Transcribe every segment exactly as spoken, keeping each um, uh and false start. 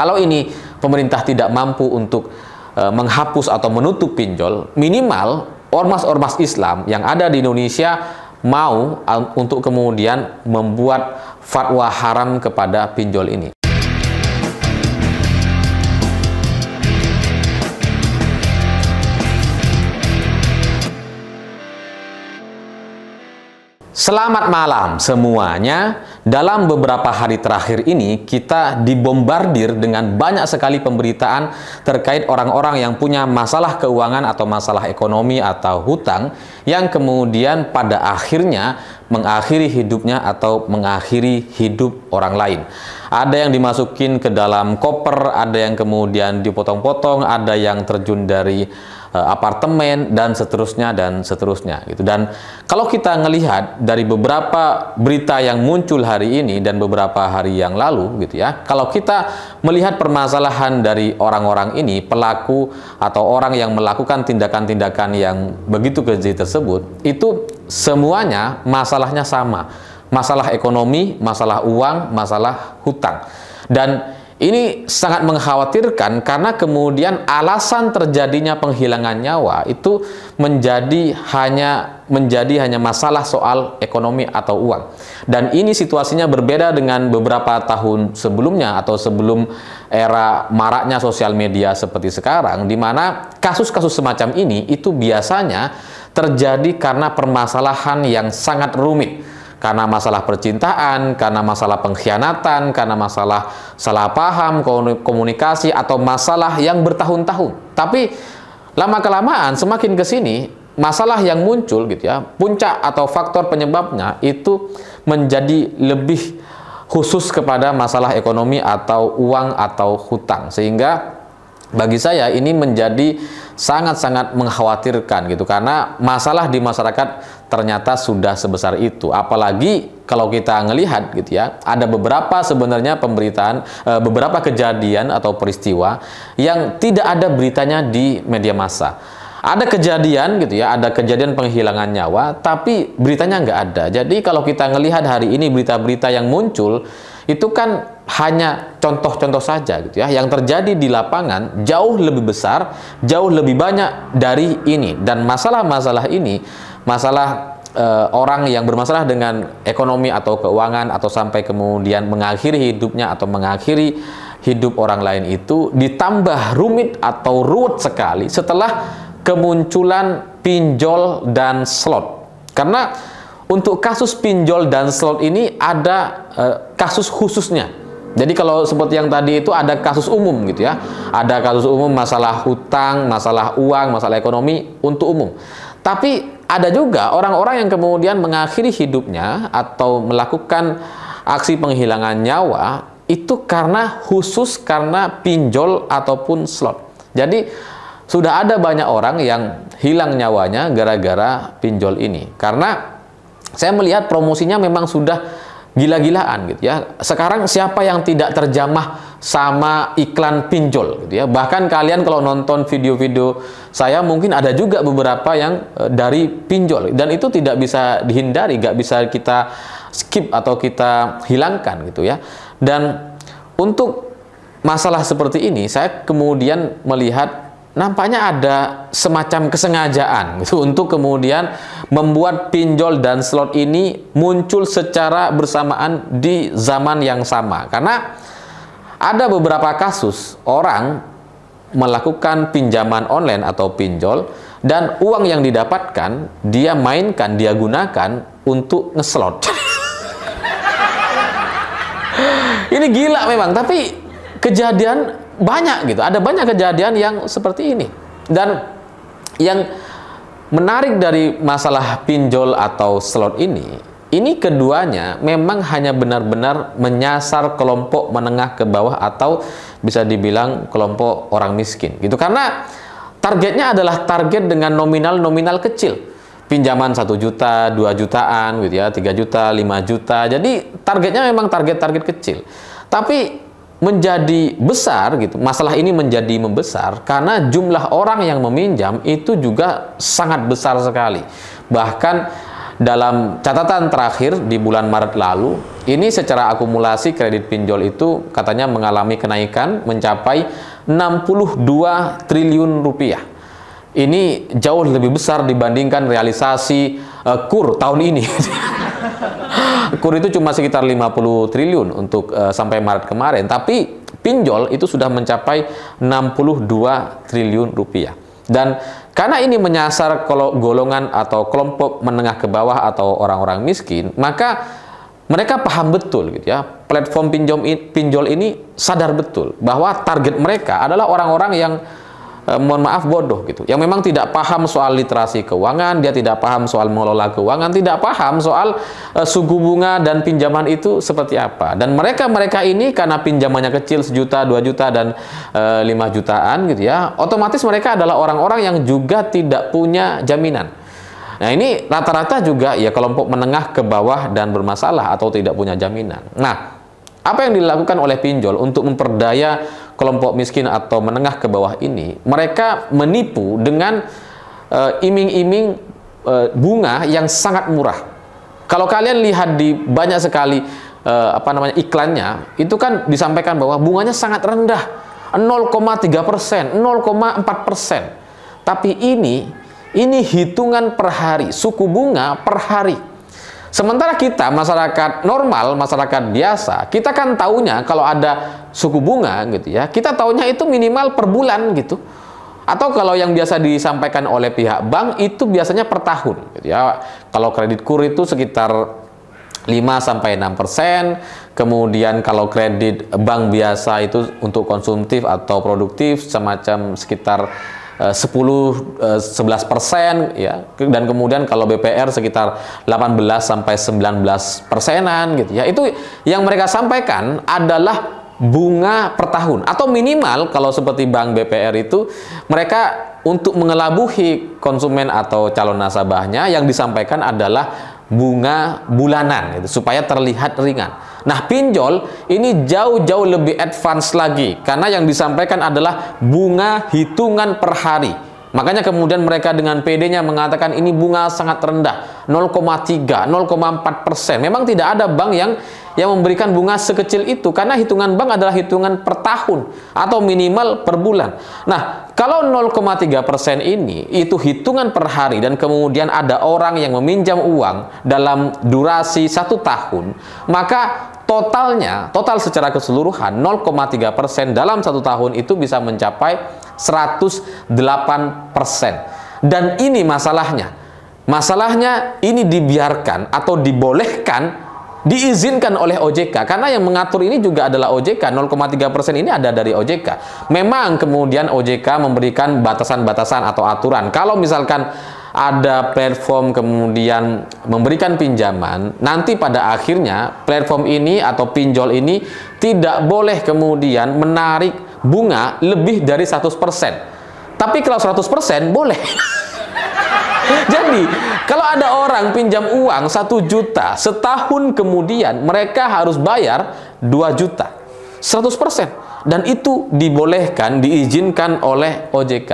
Kalau ini pemerintah tidak mampu untuk e, menghapus atau menutup pinjol, minimal ormas-ormas Islam yang ada di Indonesia mau untuk kemudian membuat fatwa haram kepada pinjol ini. Selamat malam semuanya. Dalam beberapa hari terakhir ini kita dibombardir dengan banyak sekali pemberitaan terkait orang-orang yang punya masalah keuangan atau masalah ekonomi atau hutang yang kemudian pada akhirnya mengakhiri hidupnya atau mengakhiri hidup orang lain. Ada yang dimasukin ke dalam koper, ada yang kemudian dipotong-potong, ada yang terjun dari apartemen, dan seterusnya dan seterusnya gitu. Dan kalau kita ngelihat dari beberapa berita yang muncul hari ini dan beberapa hari yang lalu gitu ya, kalau kita melihat permasalahan dari orang-orang ini, pelaku atau orang yang melakukan tindakan-tindakan yang begitu keji tersebut, itu semuanya masalahnya sama, masalah ekonomi, masalah uang, masalah hutang. Dan ini sangat mengkhawatirkan karena kemudian alasan terjadinya penghilangan nyawa itu menjadi hanya menjadi hanya masalah soal ekonomi atau uang. Dan ini situasinya berbeda dengan beberapa tahun sebelumnya atau sebelum era maraknya sosial media seperti sekarang, di mana kasus-kasus semacam ini itu biasanya terjadi karena permasalahan yang sangat rumit. Karena masalah percintaan, karena masalah pengkhianatan, karena masalah salah paham, komunikasi, atau masalah yang bertahun-tahun. Tapi lama-kelamaan semakin ke sini, masalah yang muncul gitu ya, puncak atau faktor penyebabnya itu menjadi lebih khusus kepada masalah ekonomi atau uang atau hutang. Sehingga bagi saya ini menjadi sangat-sangat mengkhawatirkan gitu, karena masalah di masyarakat ternyata sudah sebesar itu. Apalagi kalau kita ngelihat gitu ya, ada beberapa sebenarnya pemberitaan, e, beberapa kejadian atau peristiwa yang tidak ada beritanya di media massa. Ada kejadian gitu ya, ada kejadian penghilangan nyawa, tapi beritanya nggak ada. Jadi kalau kita ngelihat hari ini berita-berita yang muncul, itu kan hanya contoh-contoh saja gitu ya. Yang terjadi di lapangan jauh lebih besar, jauh lebih banyak dari ini. Dan masalah-masalah ini, masalah e, orang yang bermasalah dengan ekonomi atau keuangan, atau sampai kemudian mengakhiri hidupnya atau mengakhiri hidup orang lain, itu ditambah rumit atau ruwet sekali setelah kemunculan pinjol dan slot. Karena untuk kasus pinjol dan slot ini ada e, kasus khususnya. Jadi kalau seperti yang tadi itu ada kasus umum gitu ya, ada kasus umum masalah hutang, masalah uang, masalah ekonomi untuk umum. Tapi ada juga orang-orang yang kemudian mengakhiri hidupnya atau melakukan aksi penghilangan nyawa itu karena khusus karena pinjol ataupun slot. Jadi sudah ada banyak orang yang hilang nyawanya gara-gara pinjol ini. Karena saya melihat promosinya memang sudah gila-gilaan gitu ya. Sekarang siapa yang tidak terjamah sama iklan pinjol gitu ya. Bahkan kalian kalau nonton video-video saya mungkin ada juga beberapa yang dari pinjol. Dan itu tidak bisa dihindari, nggak bisa kita skip atau kita hilangkan gitu ya. Dan untuk masalah seperti ini saya kemudian melihat nampaknya ada semacam kesengajaan gitu, untuk kemudian membuat pinjol dan slot ini muncul secara bersamaan di zaman yang sama. Karena ada beberapa kasus orang melakukan pinjaman online atau pinjol, dan uang yang didapatkan dia mainkan, dia gunakan untuk ngeslot. Ini gila memang, tapi kejadian banyak gitu, ada banyak kejadian yang seperti ini. Dan yang menarik dari masalah pinjol atau slot ini, ini keduanya memang hanya benar-benar menyasar kelompok menengah ke bawah atau bisa dibilang kelompok orang miskin gitu. Karena targetnya adalah target dengan nominal-nominal kecil, pinjaman satu juta, dua jutaan gitu ya, tiga juta, lima juta. Jadi targetnya memang target-target kecil, tapi menjadi besar gitu. Masalah ini menjadi membesar karena jumlah orang yang meminjam itu juga sangat besar sekali. Bahkan dalam catatan terakhir di bulan Maret lalu, ini secara akumulasi kredit pinjol itu katanya mengalami kenaikan mencapai enam puluh dua triliun rupiah. Ini jauh lebih besar dibandingkan realisasi uh, K U R tahun ini. K U R itu cuma sekitar lima puluh triliun untuk uh, sampai Maret kemarin, tapi pinjol itu sudah mencapai enam puluh dua triliun rupiah. Dan karena ini menyasar golongan atau kelompok menengah ke bawah atau orang-orang miskin, maka mereka paham betul gitu ya. Platform pinjol pinjol ini sadar betul bahwa target mereka adalah orang-orang yang eh, mohon maaf bodoh gitu. Yang memang tidak paham soal literasi keuangan, dia tidak paham soal mengelola keuangan, tidak paham soal eh, suku bunga dan pinjaman itu seperti apa. Dan mereka-mereka ini karena pinjamannya kecil sejuta, dua juta dan eh, lima jutaan gitu ya, otomatis mereka adalah orang-orang yang juga tidak punya jaminan. Nah ini rata-rata juga ya kelompok menengah ke bawah dan bermasalah atau tidak punya jaminan. Nah, apa yang dilakukan oleh pinjol untuk memperdaya kelompok miskin atau menengah ke bawah ini? Mereka menipu dengan iming-iming uh, uh, bunga yang sangat murah. Kalau kalian lihat di banyak sekali uh, apa namanya iklannya, itu kan disampaikan bahwa bunganya sangat rendah, nol koma tiga persen, nol koma empat persen. Tapi ini Ini hitungan per hari, suku bunga per hari. Sementara kita masyarakat normal, masyarakat biasa, kita kan taunya kalau ada suku bunga gitu ya, kita taunya itu minimal per bulan gitu. Atau kalau yang biasa disampaikan oleh pihak bank itu biasanya per tahun gitu ya. Kalau kredit K U R itu sekitar lima sampai enam persen, kemudian kalau kredit bank biasa itu untuk konsumtif atau produktif semacam sekitar sepuluh sebelas persen ya, dan kemudian kalau B P R sekitar delapan belas sampai sembilan belas persenan gitu ya. Itu yang mereka sampaikan adalah bunga per tahun, atau minimal kalau seperti bank B P R itu mereka untuk mengelabuhi konsumen atau calon nasabahnya yang disampaikan adalah bunga bulanan gitu, supaya terlihat ringan. Nah, pinjol ini jauh-jauh lebih advance lagi karena yang disampaikan adalah bunga hitungan per hari. Makanya kemudian mereka dengan P D-nya mengatakan ini bunga sangat rendah, nol koma tiga, nol koma empat persen. Memang tidak ada bank yang yang memberikan bunga sekecil itu karena hitungan bank adalah hitungan per tahun atau minimal per bulan. Nah, kalau nol koma tiga persen ini itu hitungan per hari, dan kemudian ada orang yang meminjam uang dalam durasi satu tahun, maka totalnya, total secara keseluruhan nol koma tiga persen dalam satu tahun itu bisa mencapai seratus delapan persen. Dan ini masalahnya. Masalahnya ini dibiarkan atau dibolehkan, diizinkan oleh O J K. Karena yang mengatur ini juga adalah O J K. nol koma tiga persen ini ada dari O J K. Memang kemudian O J K memberikan batasan-batasan atau aturan. Kalau misalkan ada platform kemudian memberikan pinjaman, nanti pada akhirnya platform ini atau pinjol ini tidak boleh kemudian menarik bunga lebih dari seratus persen. Tapi kalau seratus persen boleh. Jadi kalau ada orang pinjam uang satu juta, setahun kemudian mereka harus bayar dua juta, seratus persen. Dan itu dibolehkan, diizinkan oleh O J K.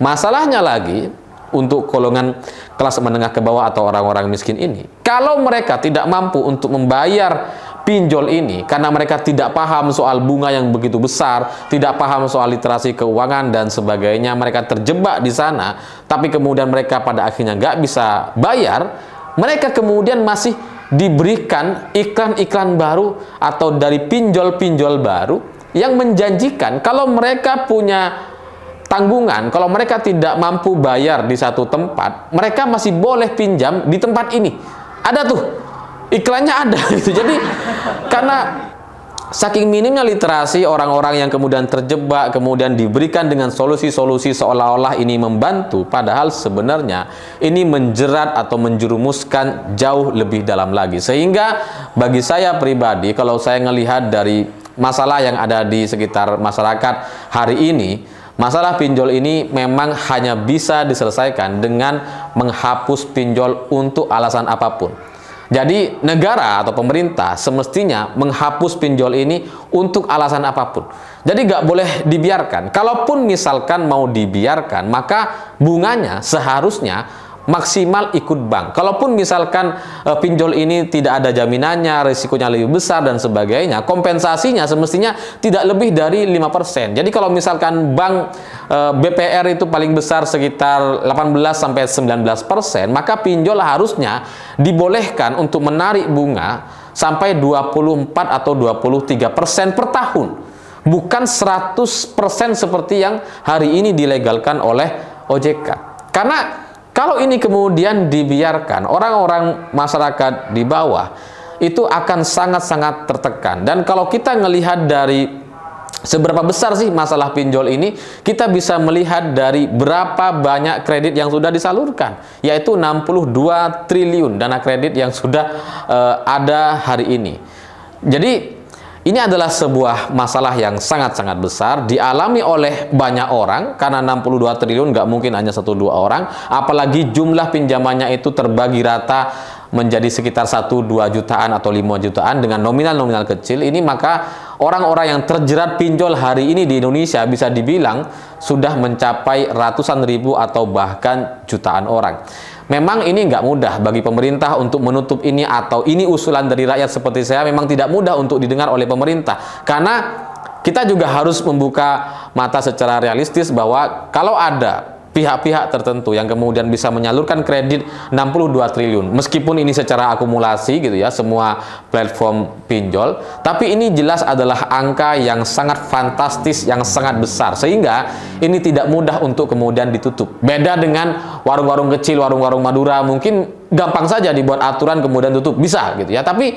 Masalahnya lagi untuk golongan kelas menengah ke bawah atau orang-orang miskin ini, kalau mereka tidak mampu untuk membayar pinjol ini karena mereka tidak paham soal bunga yang begitu besar, tidak paham soal literasi keuangan dan sebagainya, mereka terjebak di sana, tapi kemudian mereka pada akhirnya nggak bisa bayar, mereka kemudian masih diberikan iklan-iklan baru atau dari pinjol-pinjol baru yang menjanjikan kalau mereka punya tanggungan, kalau mereka tidak mampu bayar di satu tempat, mereka masih boleh pinjam di tempat ini. Ada tuh, iklannya ada gitu. Jadi karena saking minimnya literasi, orang-orang yang kemudian terjebak, kemudian diberikan dengan solusi-solusi seolah-olah ini membantu, padahal sebenarnya ini menjerat atau menjerumuskan jauh lebih dalam lagi. Sehingga bagi saya pribadi, kalau saya melihat dari masalah yang ada di sekitar masyarakat hari ini, masalah pinjol ini memang hanya bisa diselesaikan dengan menghapus pinjol untuk alasan apapun. Jadi negara atau pemerintah semestinya menghapus pinjol ini untuk alasan apapun. Jadi nggak boleh dibiarkan. Kalaupun misalkan mau dibiarkan, maka bunganya seharusnya maksimal ikut bank. Kalaupun misalkan e, pinjol ini tidak ada jaminannya, risikonya lebih besar dan sebagainya, kompensasinya semestinya tidak lebih dari lima persen. Jadi kalau misalkan bank e, B P R itu paling besar sekitar delapan belas sampai sembilan belas persen, maka pinjol harusnya dibolehkan untuk menarik bunga sampai dua puluh empat atau dua puluh tiga persen per tahun. Bukan seratus persen seperti yang hari ini dilegalkan oleh O J K. Karena kalau ini kemudian dibiarkan, orang-orang masyarakat di bawah itu akan sangat-sangat tertekan. Dan kalau kita melihat dari seberapa besar sih masalah pinjol ini, kita bisa melihat dari berapa banyak kredit yang sudah disalurkan, yaitu enam puluh dua triliun dana kredit yang sudah uh, ada hari ini. Jadi ini adalah sebuah masalah yang sangat-sangat besar, dialami oleh banyak orang, karena enam puluh dua triliun nggak mungkin hanya satu dua orang, apalagi jumlah pinjamannya itu terbagi rata menjadi sekitar satu dua jutaan atau lima jutaan dengan nominal-nominal kecil ini, maka orang-orang yang terjerat pinjol hari ini di Indonesia bisa dibilang sudah mencapai ratusan ribu atau bahkan jutaan orang. Memang ini nggak mudah bagi pemerintah untuk menutup ini, atau ini usulan dari rakyat seperti saya memang tidak mudah untuk didengar oleh pemerintah. Karena kita juga harus membuka mata secara realistis bahwa kalau ada pihak-pihak tertentu yang kemudian bisa menyalurkan kredit enam puluh dua triliun, meskipun ini secara akumulasi gitu ya, semua platform pinjol, tapi ini jelas adalah angka yang sangat fantastis, yang sangat besar, sehingga ini tidak mudah untuk kemudian ditutup. Beda dengan warung-warung kecil, warung-warung Madura, mungkin gampang saja dibuat aturan kemudian tutup, bisa gitu ya. Tapi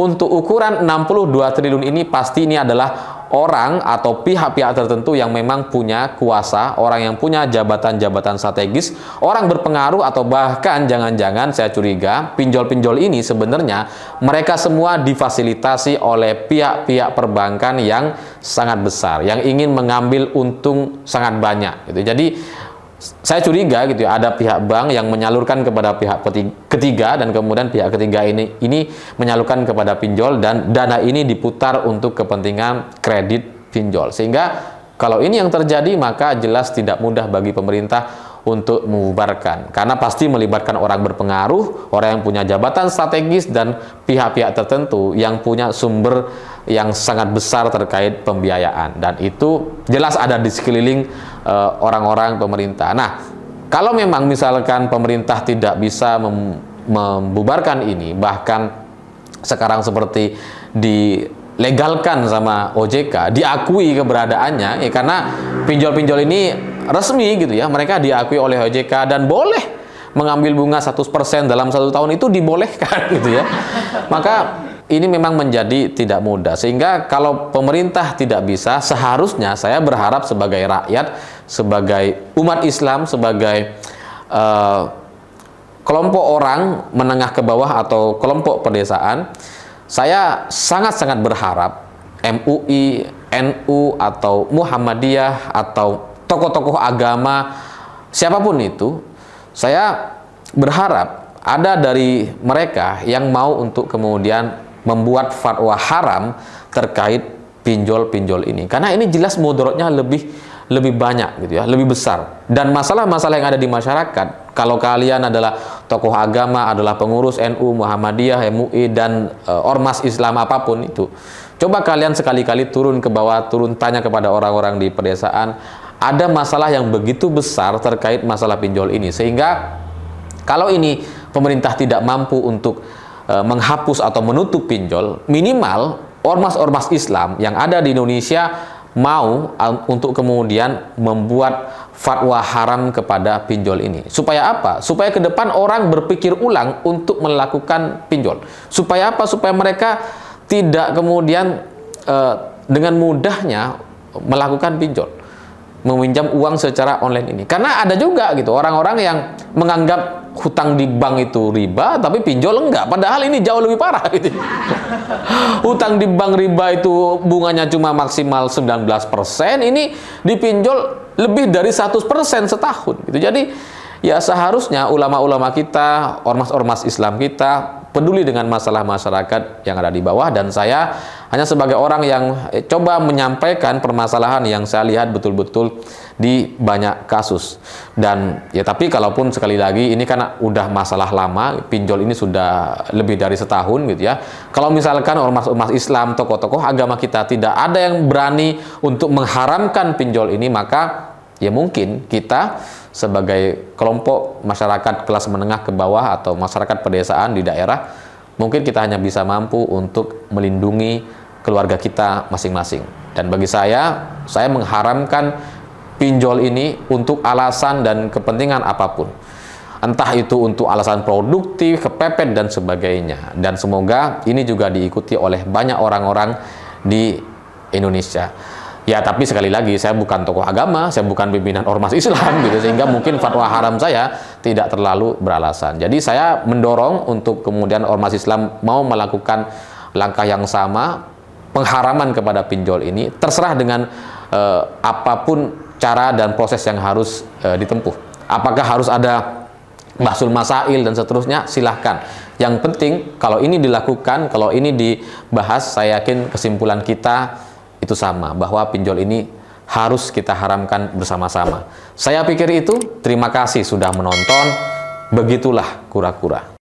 untuk ukuran enam puluh dua triliun ini, pasti ini adalah orang atau pihak-pihak tertentu yang memang punya kuasa, orang yang punya jabatan-jabatan strategis, orang berpengaruh, atau bahkan jangan-jangan saya curiga pinjol-pinjol ini sebenarnya mereka semua difasilitasi oleh pihak-pihak perbankan yang sangat besar, yang ingin mengambil untung sangat banyak gitu. Jadi saya curiga gitu ya, ada pihak bank yang menyalurkan kepada pihak ketiga, dan kemudian pihak ketiga ini ini menyalurkan kepada pinjol, dan dana ini diputar untuk kepentingan kredit pinjol. Sehingga kalau ini yang terjadi, maka jelas tidak mudah bagi pemerintah untuk membubarkan, karena pasti melibatkan orang berpengaruh, orang yang punya jabatan strategis, dan pihak-pihak tertentu yang punya sumber yang sangat besar terkait pembiayaan, dan itu jelas ada di sekeliling orang-orang uh, pemerintah. Nah, kalau memang misalkan pemerintah tidak bisa mem membubarkan ini, bahkan sekarang seperti di legalkan sama O J K, diakui keberadaannya ya, karena pinjol-pinjol ini resmi gitu ya, mereka diakui oleh O J K dan boleh mengambil bunga seratus persen dalam satu tahun, itu dibolehkan gitu ya. Maka ini memang menjadi tidak mudah, sehingga kalau pemerintah tidak bisa, seharusnya saya berharap sebagai rakyat, sebagai umat Islam, sebagai uh, kelompok orang menengah ke bawah atau kelompok pedesaan, saya sangat-sangat berharap M U I, N U, atau Muhammadiyah, atau tokoh-tokoh agama, siapapun itu, saya berharap ada dari mereka yang mau untuk kemudian membuat fatwa haram terkait pinjol-pinjol ini. Karena ini jelas mudaratnya lebih lebih banyak gitu ya, lebih besar. Dan masalah-masalah yang ada di masyarakat, kalau kalian adalah tokoh agama, adalah pengurus N U, Muhammadiyah, M U I, dan e, ormas Islam apapun itu, coba kalian sekali-kali turun ke bawah, turun tanya kepada orang-orang di pedesaan, ada masalah yang begitu besar terkait masalah pinjol ini. Sehingga kalau ini pemerintah tidak mampu untuk e, menghapus atau menutup pinjol, minimal ormas-ormas Islam yang ada di Indonesia mau untuk kemudian membuat fatwa haram kepada pinjol ini. Supaya apa? Supaya ke depan orang berpikir ulang untuk melakukan pinjol. Supaya apa? Supaya mereka tidak kemudian eh, dengan mudahnya melakukan pinjol, meminjam uang secara online ini. Karena ada juga gitu orang-orang yang menganggap hutang di bank itu riba, tapi pinjol enggak. Padahal ini jauh lebih parah gitu. Hutang di bank riba itu bunganya cuma maksimal sembilan belas persen, ini dipinjol lebih dari seratus persen setahun gitu. Jadi ya seharusnya ulama-ulama kita, ormas-ormas Islam kita, peduli dengan masalah masyarakat yang ada di bawah, dan saya hanya sebagai orang yang coba menyampaikan permasalahan yang saya lihat betul-betul di banyak kasus. Dan ya, tapi kalaupun sekali lagi ini kan udah masalah lama, pinjol ini sudah lebih dari setahun gitu ya. Kalau misalkan ormas-ormas Islam, tokoh-tokoh agama kita tidak ada yang berani untuk mengharamkan pinjol ini, maka ya mungkin kita sebagai kelompok masyarakat kelas menengah ke bawah atau masyarakat pedesaan di daerah, mungkin kita hanya bisa mampu untuk melindungi keluarga kita masing-masing. Dan bagi saya, saya mengharamkan pinjol ini untuk alasan dan kepentingan apapun. Entah itu untuk alasan produktif, kepepet, dan sebagainya. Dan semoga ini juga diikuti oleh banyak orang-orang di Indonesia. Ya, tapi sekali lagi, saya bukan tokoh agama, saya bukan pimpinan ormas Islam, gitu, sehingga mungkin fatwa haram saya tidak terlalu beralasan. Jadi saya mendorong untuk kemudian ormas Islam mau melakukan langkah yang sama, pengharaman kepada pinjol ini, terserah dengan eh, apapun cara dan proses yang harus eh, ditempuh. Apakah harus ada bahsul masail dan seterusnya, silahkan. Yang penting, kalau ini dilakukan, kalau ini dibahas, saya yakin kesimpulan kita itu sama, bahwa pinjol ini harus kita haramkan bersama-sama. Saya pikir itu. Terima kasih sudah menonton. Begitulah kura-kura.